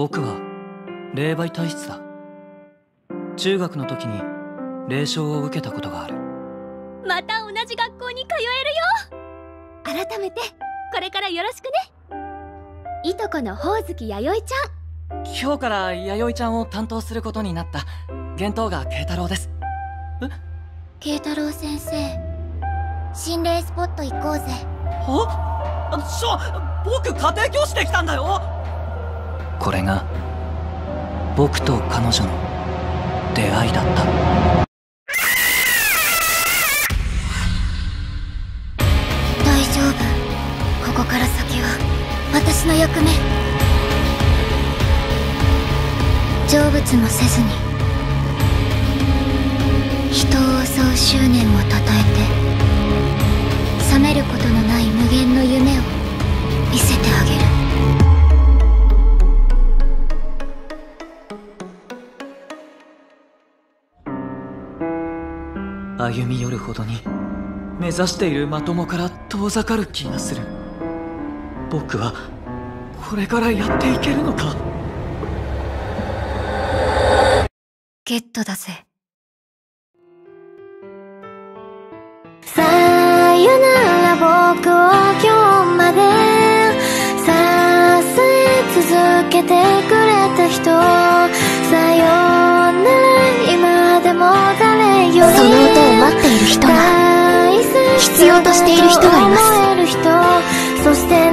僕は霊媒体質だ。中学の時に霊障を受けたことがある。また同じ学校に通えるよ。改めてこれからよろしくね。いとこのほおずき弥生ちゃん。今日から弥生ちゃんを担当することになった幻燈が慶太郎です。え、慶太郎先生、心霊スポット行こうぜ。あ、僕家庭教師できたんだよ。これが僕と彼女の出会いだった。大丈夫、ここから先は私の役目。成仏もせずに人を襲う執念をたたえて、覚めることのない無限の夢を見せてあげる。歩み寄るほどに目指しているまともから遠ざかる気がする。僕はこれからやっていけるのか。ゲットだぜ。さよなら僕を今日まで支え続けてくれた人。さよなら今でも誰より、その音を待っている人が、必要としている人がいます。そして